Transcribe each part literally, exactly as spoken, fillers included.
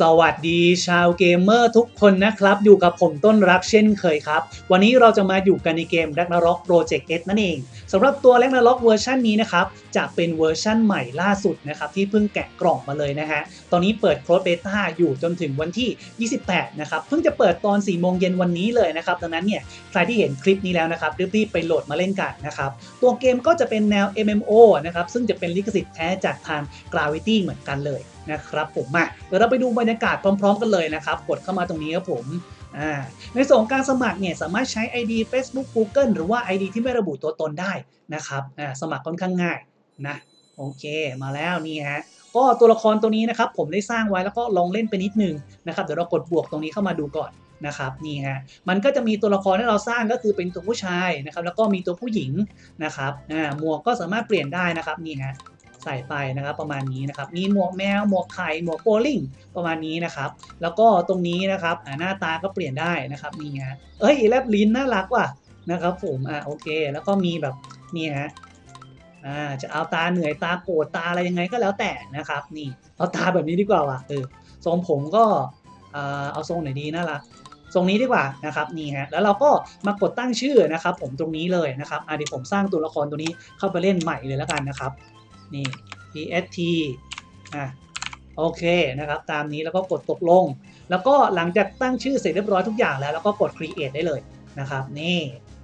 สวัสดีชาวเกมเมอร์ทุกคนนะครับอยู่กับผมต้นรักเช่นเคยครับวันนี้เราจะมาอยู่กันในเกม Ragnarok Project เอส นั่นเองสำหรับตัว Ragnarok เวอร์ชันนี้นะครับจะเป็นเวอร์ชันใหม่ล่าสุดนะครับที่เพิ่งแกะกล่องมาเลยนะฮะตอนนี้เปิด Closed Beta อยู่จนถึงวันที่ยี่สิบแปดนะครับเพิ่งจะเปิดตอนสี่โมงเย็นวันนี้เลยนะครับดังนั้นเนี่ยใครที่เห็นคลิปนี้แล้วนะครับรีบๆไปโหลดมาเล่นกันนะครับตัวเกมก็จะเป็นแนว เอ็ม เอ็ม โอ นะครับซึ่งจะเป็นลิขสิทธิ์แท้จากทาง Gravity เหมือนกันเลยนะครับผมมาเดี๋ยวเราไปดูบรรยากาศพร้อมๆกันเลยนะครับกดเข้ามาตรงนี้ครับผมในส่วนของการสมัครเนี่ยสามารถใช้ ไอ ดี Facebook Google หรือว่า ไอ ดี ที่ไม่ระบุตัวตนได้นะครับสมัครค่อนข้างง่ายนะโอเคมาแล้วนี่ฮะก็ตัวละครตัวนี้นะครับผมได้สร้างไว้แล้วก็ลองเล่นไปนิดนึงนะครับเดี๋ยวเรากดบวกตรงนี้เข้ามาดูก่อนนะครับนี่ฮะมันก็จะมีตัวละครที่เราสร้างก็คือเป็นตัวผู้ชายนะครับแล้วก็มีตัวผู้หญิงนะครับหมวกก็สามารถเปลี่ยนได้นะครับนี่ฮะใส่ไปนะครับประมาณนี้นะครับมีหมวกแมวหมวกไข่หมวกโบลิ่งประมาณนี้นะครับแล้วก็ตรงนี้นะครับหน้าตาก็เปลี่ยนได้นะครับนี่ฮะเอ้ยแลบลิ้นน่ารักว่ะนะครับผมอ่ะโอเคแล้วก็มีแบบนี่ฮะอ่าจะเอาตาเหนื่อยตาโกรธตาอะไรยังไงก็แล้วแต่นะครับนี่เอาตาแบบนี้ดีกว่าว่ะเออทรงผมก็อ่าเอาทรงไหนดีน่ารักตรงนี้ดีกว่านะครับนี่ฮะแล้วเราก็มากดตั้งชื่อนะครับผมตรงนี้เลยนะครับอ่ะเดี๋ยวผมสร้างตัวละครตัวนี้เข้าไปเล่นใหม่เลยแล้วกันนะครับนี่ พี เอส ที อ่ะโอเคนะครับตามนี้แล้วก็กดตกลงแล้วก็หลังจากตั้งชื่อเสร็จเรียบร้อยทุกอย่างแล้วแล้วก็กด create ได้เลยนะครับนี่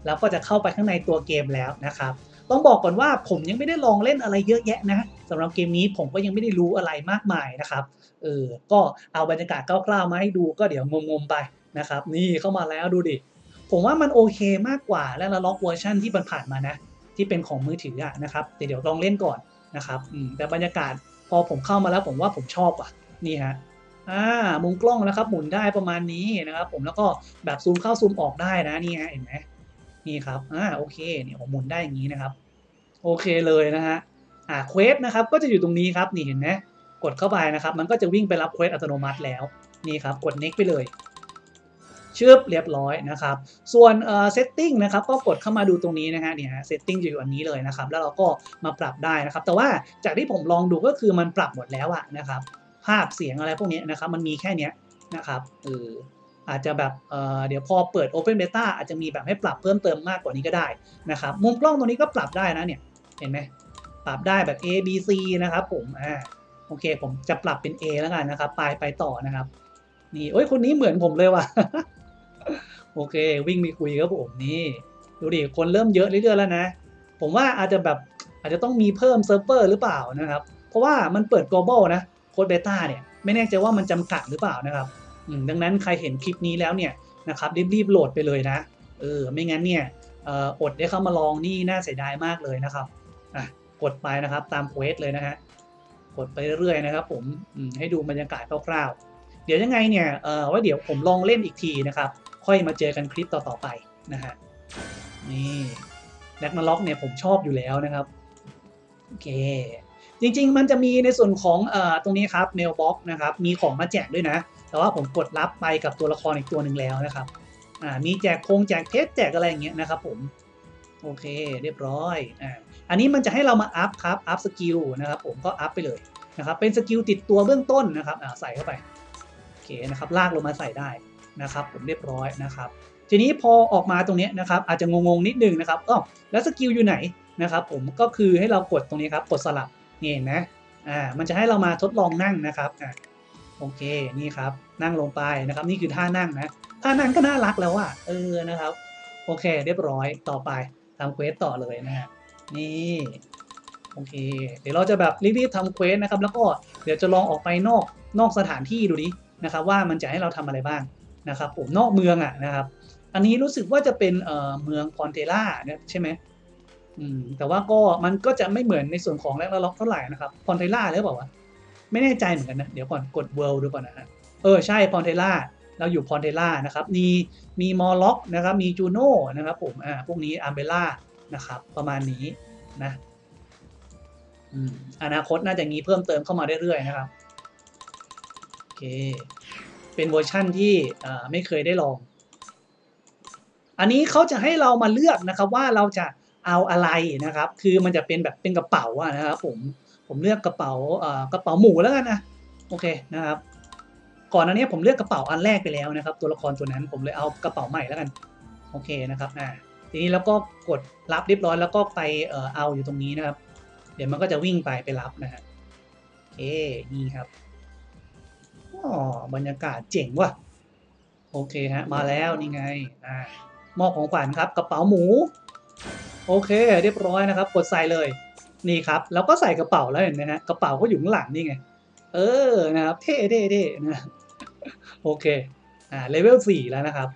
แล้วก็จะเข้าไปข้างในตัวเกมแล้วนะครับต้องบอกก่อนว่าผมยังไม่ได้ลองเล่นอะไรเยอะแยะนะสำหรับเกมนี้ผมก็ยังไม่ได้รู้อะไรมากมายนะครับเออก็เอาบรรยากาศคร่าวๆมาให้ดูก็เดี๋ยวงมๆไปนะครับนี่เข้ามาแล้วดูดิผมว่ามันโอเคมากกว่าและล็อกเวอร์ชันที่มันผ่านมานะที่เป็นของมือถือนะครับเดี๋ยวลองเล่นก่อนนะครับแต่บรรยากาศพอผมเข้ามาแล้วผมว่าผมชอบอ่ะนี่ฮะอ่ามุมกล้องนะครับหมุนได้ประมาณนี้นะครับผมแล้วก็แบบซูมเข้าซูมออกได้นะนี่ฮะเห็นไหมนี่ครับอ่าโอเคเนี่ยผมหมุนได้อย่างนี้นะครับโอเคเลยนะฮะอ่าเควสนะครับก็จะอยู่ตรงนี้ครับนี่เห็นไหมกดเข้าไปนะครับมันก็จะวิ่งไปรับเควสอัตโนมัติแล้วนี่ครับกด next ไปเลยเชื่อมเรียบร้อยนะครับส่วนเอ่อ setting นะครับก็กดเข้ามาดูตรงนี้นะฮะเนี่ยฮะ setting อยู่อันนี้เลยนะครับแล้วเราก็มาปรับได้นะครับแต่ว่าจากที่ผมลองดูก็คือมันปรับหมดแล้วอะนะครับภาพเสียงอะไรพวกนี้นะครับมันมีแค่นี้นะครับเอออาจจะแบบเอ่อเดี๋ยวพอเปิด Open Beta อาจจะมีแบบให้ปรับเพิ่มเติมมากกว่านี้ก็ได้นะครับมุมกล้องตรงนี้ก็ปรับได้นะเนี่ยเห็นไหมปรับได้แบบ A B C นะครับผมอ่าโอเคผมจะปรับเป็น A แล้วกันนะครับไปไปต่อนะครับนี่โอ้ยคนนี้เหมือนผมเลยว่ะโอเควิ่งไปคุยครับผมนี่ดูดิคนเริ่มเยอะเรื่อยๆแล้วนะผมว่าอาจจะแบบอาจจะต้องมีเพิ่มเซิร์ฟเวอร์หรือเปล่านะครับเพราะว่ามันเปิด global นะโค้ดเบต้าเนี่ยไม่แน่ใจว่ามันจำกัดหรือเปล่านะครับดังนั้นใครเห็นคลิปนี้แล้วเนี่ยนะครับรีบๆโหลดไปเลยนะเออไม่งั้นเนี่ยอดได้เข้ามาลองนี่น่าเสียดายมากเลยนะครับอ่ะกดไปนะครับตามเควสเลยนะฮะกดไปเรื่อยๆนะครับผมให้ดูบรรยากาศคร่าวๆเดี๋ยวยังไงเนี่ยเออว่าเดี๋ยวผมลองเล่นอีกทีนะครับค่อยมาเจอกันคลิปต่อๆไปนะฮะนี่Ragnarokเนี่ยผมชอบอยู่แล้วนะครับโอเคจริงๆมันจะมีในส่วนของเอ่อตรงนี้ครับ Mailbox นะครับมีของมาแจกด้วยนะแต่ว่าผมกดรับไปกับตัวละครอีกตัวหนึ่งแล้วนะครับอ่ามีแจกโครงแจกเพชรแจกอะไรอย่างเงี้ยนะครับผมโอเคเรียบร้อยอ่าอันนี้มันจะให้เรามาอัพครับอัพสกิลนะครับผมก็อัพไปเลยนะครับเป็นสกิลติดตัวเบื้องต้นนะครับอ่าใส่เข้าไปโอเคนะครับลากลงมาใส่ได้นะครับผมเรียบร้อยนะครับทีนี้พอออกมาตรงนี้นะครับอาจจะงงๆนิดนึงนะครับอ้อแล้วสกิลอยู่ไหนนะครับผมก็คือให้เรากดตรงนี้ครับกดสลับนี่เห็นไหมอ่ามันจะให้เรามาทดลองนั่งนะครับอ่าโอเคนี่ครับนั่งลงไปนะครับนี่คือท่านั่งนะท่านั่งก็น่ารักแล้วอ่ะเออนะครับโอเคเรียบร้อยต่อไปทำเควสต่อเลยนะฮะนี่โอเคเดี๋ยวเราจะแบบรีบๆทำเควสนะครับแล้วก็เดี๋ยวจะลองออกไปนอกนอกสถานที่ดูดินะครับว่ามันจะให้เราทำอะไรบ้างนะครับผมนอกเมืองอ่ะนะครับอันนี้รู้สึกว่าจะเป็นเอ่อเมืองคอนเทล่าเนี่ยใช่ไหมอืมแต่ว่าก็มันก็จะไม่เหมือนในส่วนของแร็กนาร็อกเท่าไหร่นะครับคอนเทล่าหรือเปล่าวะไม่แน่ใจเหมือนกันนะเดี๋ยวก่อนกด world ดูก่อนนะฮะเออใช่คอนเทล่าเราอยู่คอนเทล่านะครับมีมีมอลล็อกนะครับมีจูโน่นะครับผมอ่าพวกนี้อัมเบล่านะครับประมาณนี้นะอืมอนาคตน่าจะมีเพิ่มเติมเข้ามาเรื่อยๆนะครับโอเคเป็นเวอร์ชั่นที่ไม่เคยได้ลองอันนี้เขาจะให้เรามาเลือกนะครับว่าเราจะเอาอะไรนะครับคือมันจะเป็นแบบเป็นกระเป๋านะครับผมผมเลือกกระเป๋ากระเป๋าหมูแล้วกันนะโอเคนะครับ ก่อนอันนี้ผมเลือกกระเป๋าอันแรกไปแล้วนะครับตัวละครตัวนั้นผมเลยเอากระเป๋าใหม่แล้วกันโอเคนะครับอ่าทีนี้แล้วก็กดรับเรียบร้อยแล้วก็ไปเอ่อเอาอยู่ตรงนี้นะครับเดี๋ยวมันก็จะวิ่งไปไปรับนะฮะโอเคนี่ครับอ๋อบรรยากาศเจ๋งว่ะโอเคฮะมาแล้วนี่ไงอ่ามอบของขวัญครับกระเป๋าหมูโอเคเรียบร้อยนะครับกดใส่เลยนี่ครับแล้วก็ใส่กระเป๋าแล้วเห็นไหมฮะกระเป๋าก็อยู่ข้างหลังนี่ไงเออนะครับเท่เท่เท่นะโอเคอ่าเลเวลสี่แล้วนะครับ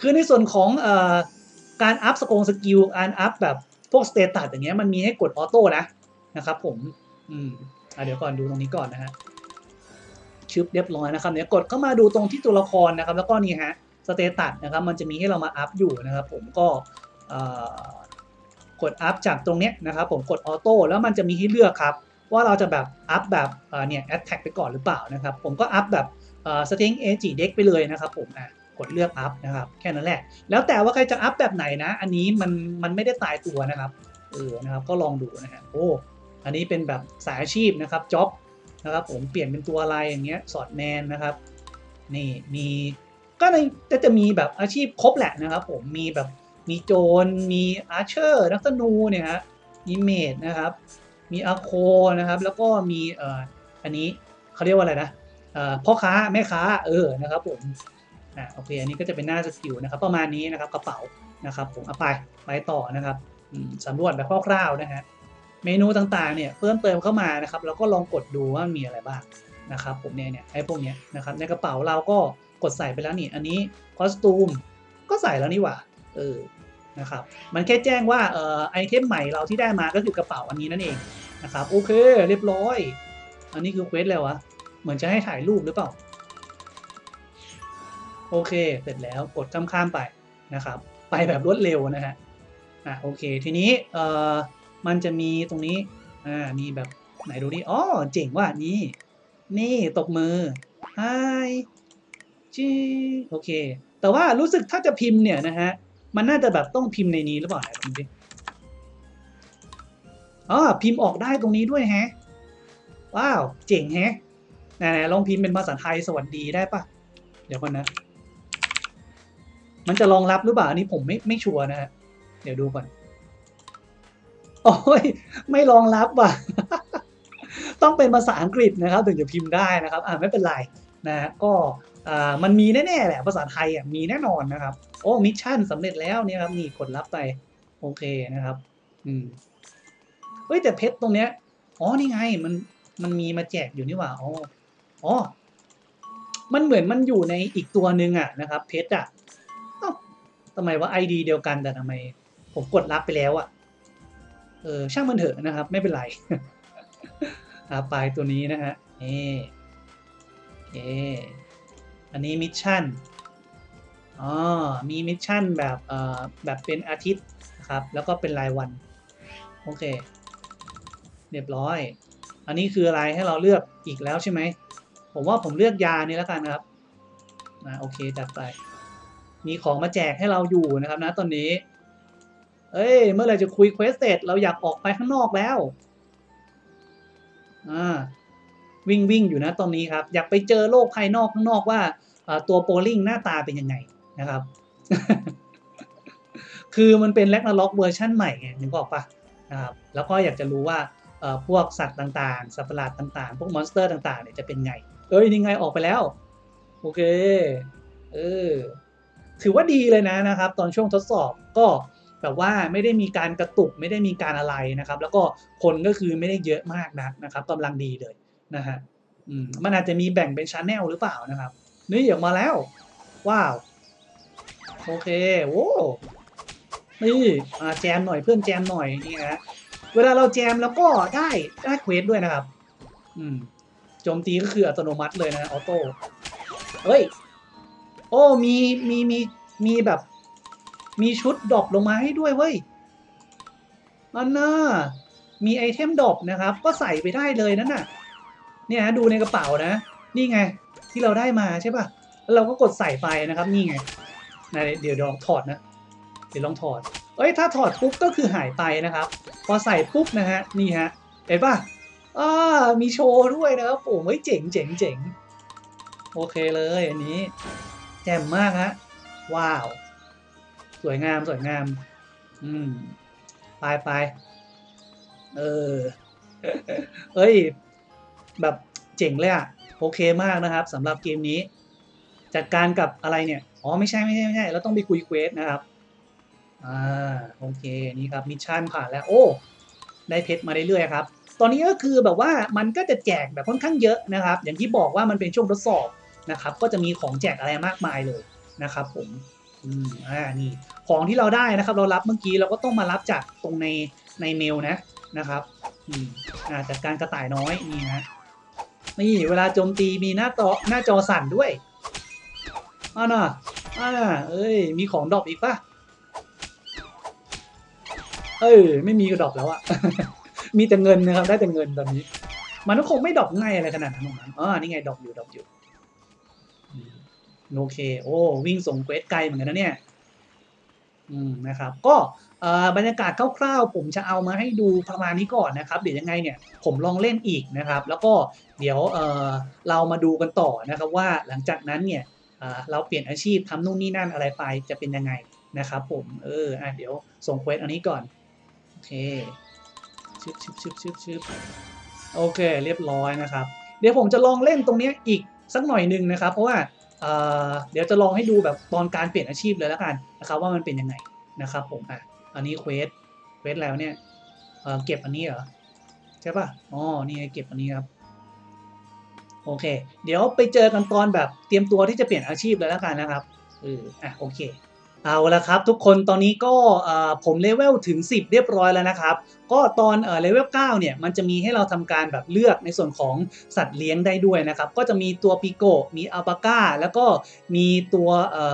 คือในส่วนของเอ่อการอัพสกงสกิลการอัพแบบพวกสเตตัสอย่างเงี้ยมันมีให้กดออโต้นะนะครับผมอืมอ่าเดี๋ยวก่อนดูตรงนี้ก่อนนะฮะชึบเรียบร้อยนะครับเดี๋ยวกดเข้ามาดูตรงที่ตัวละครนะครับแล้วก็นี่ฮะสเตตัสนะครับมันจะมีให้เรามาอัพอยู่นะครับผมก็เอ่อกดอัพจากตรงเนี้ยนะครับผมกดออโต้แล้วมันจะมีให้เลือกครับว่าเราจะแบบอัพแบบเนี่ยแอตแทกไปก่อนหรือเปล่านะครับผมก็อัพแบบสเต็งเอจิเด็กไปเลยนะครับผมอ่ะกดเลือกอัพนะครับแค่นั้นแหละแล้วแต่ว่าใครจะอัพแบบไหนนะอันนี้มันมันไม่ได้ตายตัวนะครับเออนะครับก็ลองดูนะฮะโอ้อันนี้เป็นแบบสายอาชีพนะครับจ็อบนะครับผมเปลี่ยนเป็นตัวอะไรอย่างเงี้ยสอดแนนนะครับนี่มีก็ในจะจะมีแบบอาชีพครบแหละนะครับผมมีแบบมีโจรมีอาร์เชอร์นักธนูเนี่ยฮะมีเมจนะครับมีอาโคนะครับแล้วก็มีเอ่ออันนี้เขาเรียกว่าอะไรนะเอ่อพ่อค้าแม่ค้าเออนะครับผมอ่ะโอเคอันนี้ก็จะเป็นหน้าสกิลนะครับประมาณนี้นะครับกระเป๋านะครับผมเอาไปไปต่อนะครับสำรวจแบบคร่าวๆนะฮะเมนูต่างๆเนี่ยเพิ่มเติมเข้ามานะครับแล้วก็ลองกดดูว่ามีอะไรบ้างนะครับผมเนี่ยเนี่ยไอ้พวกเนี้ยนะครับในกระเป๋าเราก็กดใส่ไปแล้วนี่อันนี้คอสตูมก็ใส่แล้วนี่หว่าเออนะครับมันแค่แจ้งว่าเอ่อไอเทมใหม่เราที่ได้มาก็คือกระเป๋าอันนี้นั่นเองนะครับโอเคเรียบร้อยอันนี้คือเควสแล้ววะเหมือนจะให้ถ่ายรูปหรือเปล่าโอเคเสร็จแล้วกดข้ามข้ามไปนะครับไปแบบรวดเร็วนะฮะอ่ะโอเคทีนี้เอ่อมันจะมีตรงนี้อ่ามีแบบไหนดูนี่อ๋อเจ๋งว่านี่นี่ตบมือไฮจีโอเคแต่ว่ารู้สึกถ้าจะพิมพ์เนี่ยนะฮะมันน่าจะแบบต้องพิมพ์ในนี้หรือเปล่าดูดิอ๋อพิมพ์ออกได้ตรงนี้ด้วยฮะว้าวเจ๋งฮะไหนๆลองพิมพ์เป็นภาษาไทยสวัสดีได้ปะเดี๋ยวก่อนนะมันจะรองรับหรือเปล่าอันนี้ผมไม่ไม่ชัวร์นะฮะเดี๋ยวดูก่อนโอ้ยไม่รองรับว่ะต้องเป็นภาษาอังกฤษนะครับถึงจะพิมพ์ได้นะครับอ่าไม่เป็นไรนะฮะก็อ่ามันมีแน่ๆแหละภาษาไทยอ่ะมีแน่นอนนะครับโอ้มิชชั่นสำเร็จแล้วเนี่ยครับนี่กดรับไปโอเคนะครับอืมเฮ้ยแต่เพชรตรงเนี้ยอ๋อนี่ไงมันมันมีมาแจกอยู่นี่หว่าอ๋ออ๋อมันเหมือนมันอยู่ในอีกตัวหนึ่งอ่ะนะครับเพชรอ่ะทำไมว่า ไอ ดี เดียวกันแต่ทำไมผมกดรับไปแล้วอ่ะเออช่างมันเถอะนะครับไม่เป็นไรอ่าไปตัวนี้นะฮะเอเออันนี้มิชชั่นอ๋อมีมิชชั่นแบบเอ่อแบบเป็นอาทิตย์นะครับแล้วก็เป็นรายวันโอเคเรียบร้อยอันนี้คืออะไรให้เราเลือกอีกแล้วใช่ไหมผมว่าผมเลือกยานี่แล้วกันนะครับอ่าโอเคจัดไปมีของมาแจกให้เราอยู่นะครับนะตอนนี้เอ้ยเมื่อไรจะคุยเควสเสร็จเราอยากออกไปข้างนอกแล้วอ่าวิ่งวิ่งอยู่นะตอนนี้ครับอยากไปเจอโลกภายนอกข้างนอกว่าตัวโปลิงหน้าตาเป็นยังไงนะครับ คือมันเป็น Ragnarok เวอร์ชั่นใหม่ไงนึกออกปะนะครับแล้วก็อยากจะรู้ว่าพวกสัตว์ต่างๆสัตว์ประหลาดต่างๆพวกมอนสเตอร์ต่างๆเนี่ยจะเป็นไงเอ้ยยังไงออกไปแล้วโอเคเออถือว่าดีเลยนะนะครับตอนช่วงทดสอบก็แบบว่าไม่ได้มีการกระตุกไม่ได้มีการอะไรนะครับแล้วก็คนก็คือไม่ได้เยอะมากนักนะครับกำลังดีเลยนะฮะอืมมันอาจจะมีแบ่งเป็นชาแนลหรือเปล่านะครับนี่ออกมาแล้วว้าวโอเคโว้นี่มาแจมหน่อยเพื่อนแจมหน่อยนี่ฮะเวลาเราแจมแล้วก็ได้ได้เควสด้วยนะครับอืมโจมตีก็คืออัตโนมัติเลยนะออโต้เฮ้ยโอ้มีมีมีมีแบบมีชุดดรอปลงมาให้ด้วยเว้ยอันน่ะมีไอเทมดรอปนะครับก็ใส่ไปได้เลยนั่นน่ะเนี่ยดูในกระเป๋านะนี่ไงที่เราได้มาใช่ป่ะแล้วเราก็กดใส่ไปนะครับนี่ไงเดี๋ยวลองถอดนะเดี๋ยวลองถอดเอ้ยถ้าถอดปุ๊บก็คือหายไปนะครับพอใส่ปุ๊บนะฮะนี่ฮะเห็นป่ะอ่ามีโชว์ด้วยนะครับโอ้ยเจ๋งเจ๋งเจ๋ง โอเคเลยอันนี้แจ่มมากฮะว้าวสวยงามสวยงามอืมไปไปเออเอ้ยแบบเจ๋งเลยอ่ะโอเคมากนะครับสำหรับเกมนี้จัดการกับอะไรเนี่ยอ๋อไม่ใช่ไม่ใช่ไม่ใช่เราต้องไปคุยเควสนะครับอ่าโอเคนี่ครับมิชชั่นผ่านแล้วโอ้ได้เพชรมาเรื่อยๆครับตอนนี้ก็คือแบบว่ามันก็จะแจกแบบค่อนข้างเยอะนะครับอย่างที่บอกว่ามันเป็นช่วงทดสอบนะครับก็จะมีของแจกอะไรมากมายเลยนะครับผมอืมอ่านี่ของที่เราได้นะครับเรารับเมื่อกี้เราก็ต้องมารับจากตรงในในเมลนะนะครับอืมอ่าจัดการกระต่ายน้อยนี่นะนี่เวลาโจมตีมีหน้าจอหน้าจอสั่นด้วยอ่าน่ะอ่าเอ้ยมีของดรอปอีกป่ะเออไม่มีกระดอกแล้วอะ มีแต่เงินนะครับได้แต่เงินตอนนี้มันคงไม่ดอกง่ายอะไรขนาดนั้นมันอ๋อนี่ไงดอกอยู่ดอกอยู่โอเคโอ้วิ่งส่งเควสไกลเหมือนกันนะเนี่ยอืมนะครับก็บรรยากาศคร่าวๆผมจะเอามาให้ดูประมาณนี้ก่อนนะครับเดี๋ยวยังไงเนี่ยผมลองเล่นอีกนะครับแล้วก็เดี๋ยว เ, เรามาดูกันต่อนะครับว่าหลังจากนั้นเนี่ย เ, เราเปลี่ยนอาชีพทำนู่นนี่นั่นอะไรไปจะเป็นยังไงนะครับผมเอออ่ะเดี๋ยวส่งเควสอันนี้ก่อนโอเคชึบชึบชึบชึบชึบโอเคเรียบร้อยนะครับเดี๋ยวผมจะลองเล่นตรงนี้อีกสักหน่อยนึงนะครับเพราะว่าเอ่อเดี๋ยวจะลองให้ดูแบบตอนการเปลี่ยนอาชีพเลยแล้วกันนะครับว่ามันเป็นยังไงนะครับผมอ่ะอันนี้เควสเควสแล้วเนี่ยเอ่อเก็บอันนี้เหรอใช่ป่ะอ๋อนี่เก็บอันนี้ครับโอเคเดี๋ยวไปเจอกันตอนแบบเตรียมตัวที่จะเปลี่ยนอาชีพเลยแล้วกันนะครับเอออ่ะโอเคเอาละครับทุกคนตอนนี้ก็ผมเลเวลถึงสิบเรียบร้อยแล้วนะครับก็ตอนเลเวลเก้าเนี่ยมันจะมีให้เราทำการแบบเลือกในส่วนของสัตว์เลี้ยงได้ด้วยนะครับก็จะมีตัวปิโกมีอัลปาก้าแล้วก็มีตัว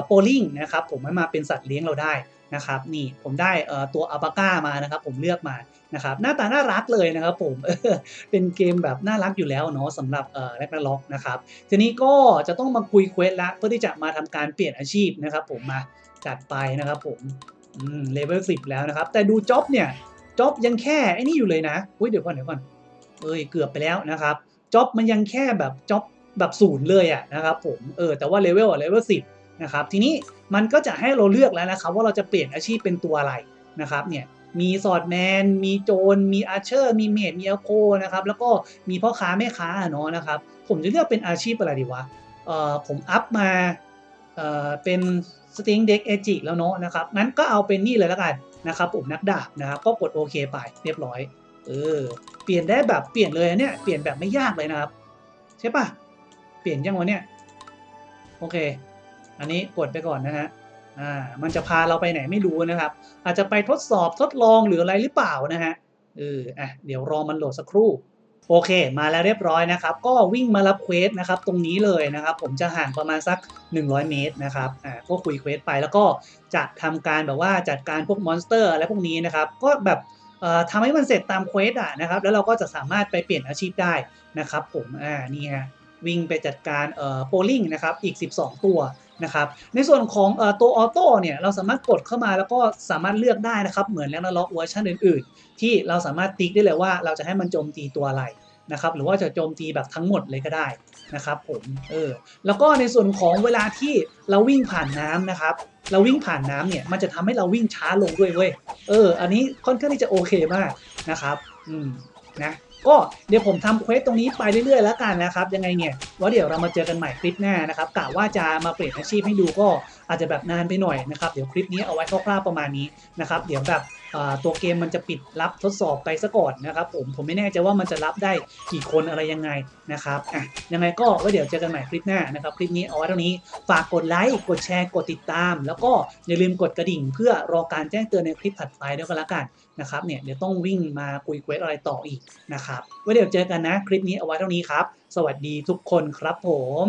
โปลิงนะครับผมให้มาเป็นสัตว์เลี้ยงเราได้นะครับนี่ผมได้ตัวอัลปาก้ามานะครับผมเลือกมานะครับหน้าตาน่ารักเลยนะครับผม เป็นเกมแบบน่ารักอยู่แล้วเนาะสำหรับเอ่อ Ragnarok นะครับทีนี้ก็จะต้องมาคุยเควสละเพื่อที่จะมาทำการเปลี่ยนอาชีพนะครับผมมาจัดไปนะครับผมเลเวลสิบแล้วนะครับแต่ดูจ็อบเนี่ยจ็อบยังแค่ไอ้นี่อยู่เลยนะอุ้ยเดี๋ยวก่อนเดี๋ยวก่อนเอ้ยเกือบไปแล้วนะครับจ็อบมันยังแค่แบบจ็อบแบบศูนย์เลยอะนะครับผมเออแต่ว่าเลเวลอะเลเวลสิบนะครับทีนี้มันก็จะให้เราเลือกแล้วนะครับว่าเราจะเปลี่ยนอาชีพเป็นตัวอะไรนะครับเนี่ยมีสอดแมนมีโจรมีอาร์เชอร์มีเมดมีอัลโคนะครับแล้วก็มีพ่อค้าแม่ค้าเนาะนะครับผมจะเลือกเป็นอาชีพอะไรดีวะเออผมอัพมาเออเป็นสติงเด็กเอจิแล้วเนาะนะครับงั้นก็เอาเป็นนี่เลยแล้วกันนะครับผมนักดาบนะครับก็กดโอเคไปเรียบร้อยเออเปลี่ยนได้แบบเปลี่ยนเลยเนี่ยเปลี่ยนแบบไม่ยากเลยนะครับใช่ปะเปลี่ยนยังวะเนี่ยโอเคอันนี้กดไปก่อนนะฮะอ่ามันจะพาเราไปไหนไม่รู้นะครับอาจจะไปทดสอบทดลองหรืออะไรหรือเปล่านะฮะเอออ่ะเดี๋ยวรอมันโหลดสักครู่โอเคมาแล้วเรียบร้อยนะครับก็วิ่งมารับเควสนะครับตรงนี้เลยนะครับผมจะห่างประมาณสักหนึ่งร้อยเมตรนะครับอ่าก็คุยเควสไปแล้วก็จะทำการแบบว่าจัดการพวกมอนสเตอร์อะไรพวกนี้นะครับก็แบบเอ่อทำให้มันเสร็จตามเควสอ่ะนะครับแล้วเราก็จะสามารถไปเปลี่ยนอาชีพได้นะครับผมอ่านี่ฮะวิ่งไปจัดการเอ่อโปลิงนะครับอีกสิบสองตัวนะครับในส่วนของเอ่อตัวออโต้เนี่ยเราสามารถกดเข้ามาแล้วก็สามารถเลือกได้นะครับเหมือนแล้วนะล็อกเวอร์ชันอื่นๆที่เราสามารถติ๊กได้เลยว่าเราจะให้มันโจมตีตัวอะไรนะครับหรือว่าจะโจมตีแบบทั้งหมดเลยก็ได้นะครับผมเออแล้วก็ในส่วนของเวลาที่เราวิ่งผ่านน้ำนะครับเราวิ่งผ่านน้ำเนี่ยมันจะทำให้เราวิ่งช้าลงด้วยเว้ยเอออันนี้ค่อนข้างที่จะโอเคมากนะครับอืมนะก็เดี๋ยวผมทำเควสตรงนี้ไปเรื่อยๆแล้วกันนะครับยังไงเนี่ยว่าเดี๋ยวเรามาเจอกันใหม่คลิปหน้านะครับกะว่าจะมาเปลี่ยนอาชีพให้ดูก็อาจจะแบบนานไปหน่อยนะครับเดี๋ยวคลิปนี้เอาไว้คร่าวๆประมาณนี้นะครับเดี๋ยวแบบตัวเกมมันจะปิดรับทดสอบไปซะก่อนนะครับผมผมไม่แน่ใจว่ามันจะรับได้กี่คนอะไรยังไงนะครับอ่ะยังไงก็ว่าเดี๋ยวเจอกันใหม่คลิปหน้านะครับคลิปนี้เอาไว้เท่านี้ฝากกดไลค์กดแชร์กดติดตามแล้วก็อย่าลืมกดกระดิ่งเพื่อรอการแจ้งเตือนในคลิปถัดไปด้วยกันละกันนะครับเนี่ยเดี๋ยวต้องวิ่งมาคุยเควสอะไรต่ออีกนะครับว่าเดี๋ยวเจอกันนะคลิปนี้เอาไว้เท่านี้ครับสวัสดีทุกคนครับผม